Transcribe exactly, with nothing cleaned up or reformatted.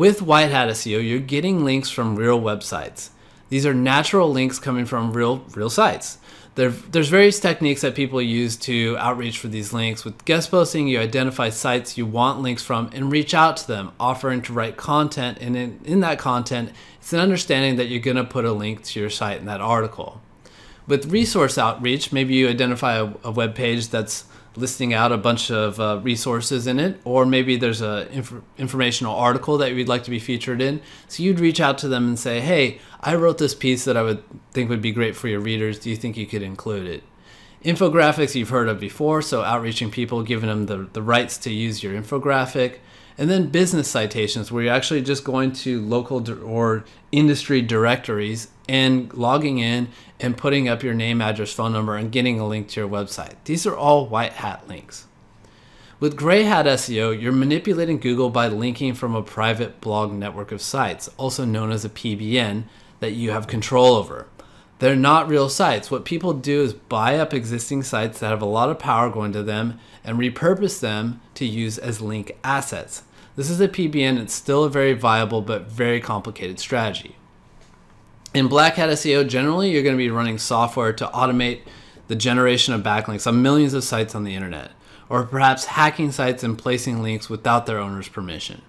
With White Hat S E O, you're getting links from real websites. These are natural links coming from real real sites. There, there's various techniques that people use to outreach for these links. With guest posting, you identify sites you want links from and reach out to them, offering to write content, and in, in that content, it's an understanding that you're going to put a link to your site in that article. With resource outreach, maybe you identify a, a web page that's listing out a bunch of uh, resources in it, or maybe there's an inf informational article that you'd like to be featured in. So you'd reach out to them and say, hey, I wrote this piece that I would think would be great for your readers. Do you think you could include it? Infographics you've heard of before, so outreaching people, giving them the, the rights to use your infographic. And then business citations, where you're actually just going to local or industry directories and logging in and putting up your name, address, phone number, and getting a link to your website. These are all white hat links. With Grey Hat S E O, you're manipulating Google by linking from a private blog network of sites, also known as a P B N, that you have control over. They're not real sites. What people do is buy up existing sites that have a lot of power going to them and repurpose them to use as link assets. This is a P B N. It's still a very viable but very complicated strategy. In Black Hat S E O, generally, you're going to be running software to automate the generation of backlinks on millions of sites on the internet, or perhaps hacking sites and placing links without their owner's permission.